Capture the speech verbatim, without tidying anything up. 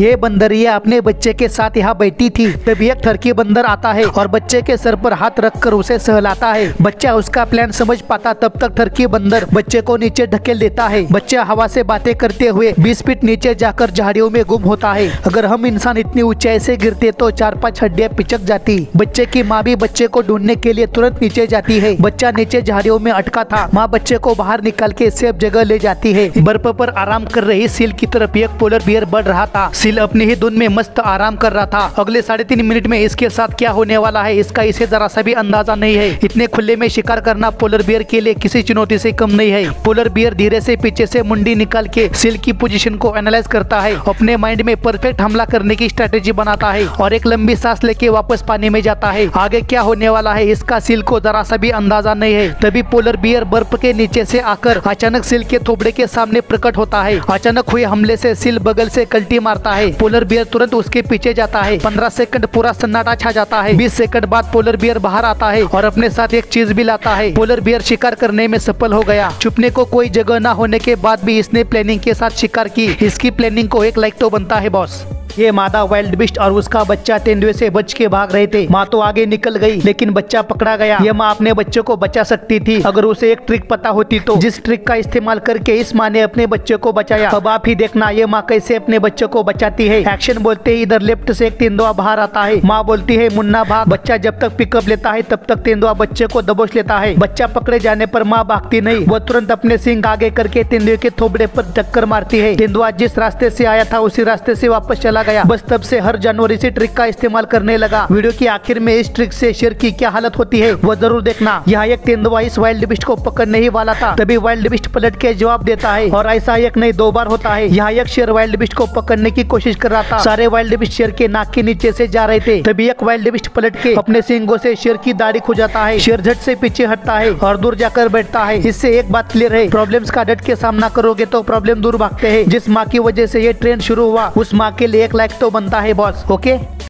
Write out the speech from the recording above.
ये बंदरिया अपने बच्चे के साथ यहाँ बैठी थी। तभी एक ठरकी बंदर आता है और बच्चे के सर पर हाथ रखकर उसे सहलाता है। बच्चा उसका प्लान समझ पाता तब तक ठरकी बंदर बच्चे को नीचे ढकेल देता है। बच्चा हवा से बातें करते हुए बीस फीट नीचे जाकर झाड़ियों में गुम होता है। अगर हम इंसान इतनी ऊंचाई से गिरते तो चार पाँच हड्डियाँ पिचक जाती। बच्चे की माँ भी बच्चे को ढूंढने के लिए तुरंत नीचे जाती है। बच्चा नीचे झाड़ियों में अटका था। माँ बच्चे को बाहर निकाल के सेफ जगह ले जाती है। बर्फ पर आराम कर रही सील की तरफ एक पोलर बियर बढ़ रहा था। सील अपनी ही धुन में मस्त आराम कर रहा था। अगले साढ़े तीन मिनट में इसके साथ क्या होने वाला है इसका इसे जरा सा भी अंदाजा नहीं है। इतने खुले में शिकार करना पोलर बियर के लिए किसी चुनौती से कम नहीं है। पोलर बियर धीरे से पीछे से मुंडी निकाल के सील की पोजीशन को एनालाइज करता है। अपने माइंड में परफेक्ट हमला करने की स्ट्रेटेजी बनाता है और एक लंबी सांस लेके वापस पानी में जाता है। आगे क्या होने वाला है इसका सील को जरा सा भी अंदाजा नहीं है। तभी पोलर बियर बर्फ के नीचे से आकर अचानक सील के थोबड़े के सामने प्रकट होता है। अचानक हुए हमले से सील बगल से कल्टी मारता है। पोलर बियर तुरंत उसके पीछे जाता है। पंद्रह सेकंड पूरा सन्नाटा छा जाता है। बीस सेकंड बाद पोलर बियर बाहर आता है और अपने साथ एक चीज भी लाता है। पोलर बियर शिकार करने में सफल हो गया। छुपने को कोई जगह न होने के बाद भी इसने प्लानिंग के साथ शिकार की। इसकी प्लानिंग को एक लाइक तो बनता है बॉस। ये मादा वाइल्ड बिस्ट और उसका बच्चा तेंदुए से बच के भाग रहे थे। माँ तो आगे निकल गई लेकिन बच्चा पकड़ा गया। ये माँ अपने बच्चे को बचा सकती थी अगर उसे एक ट्रिक पता होती तो, जिस ट्रिक का इस्तेमाल करके इस माँ ने अपने बच्चे को बचाया। अब आप ही देखना ये माँ कैसे अपने बच्चे को बचाती है। एक्शन बोलते ही इधर लेफ्ट से एक तेंदुआ बाहर आता है। माँ बोलती है मुन्ना भाग। बच्चा जब तक पिकअप लेता है तब तक तेंदुआ बच्चे को दबोच लेता है। बच्चा पकड़े जाने पर माँ भागती नहीं, वो तुरंत अपने सींग आगे करके तेंदुए के थोबड़े पर टक्कर मारती है। तेंदुआ जिस रास्ते से आया था उसी रास्ते से वापस चला गया। बस तब से हर जानवर इसी ट्रिक का इस्तेमाल करने लगा। वीडियो के आखिर में इस ट्रिक से शेर की क्या हालत होती है वो जरूर देखना। यहाँ एक तेंदुआ इस वाइल्ड बिस्ट को पकड़ने ही वाला था तभी वाइल्ड बिस्ट पलट के जवाब देता है और ऐसा एक नहीं दो बार होता है। यहाँ एक शेर वाइल्ड बिस्ट को पकड़ने की कोशिश कर रहा था। सारे वाइल्ड बिस्ट शेर के नाक के नीचे से जा रहे थे। तभी एक वाइल्ड बिस्ट पलट के अपने सींगों से शेर की दाढ़ी खुजाता है। शेर झट से पीछे हटता है और दूर जाकर बैठता है। इससे एक बात क्लियर है, प्रॉब्लम्स का डट के सामना करोगे तो प्रॉब्लम दूर भागते है। जिस माँ की वजह से ये ट्रेंड शुरू हुआ उस माँ के लिए एक लाइक तो बनता है बॉस। ओके।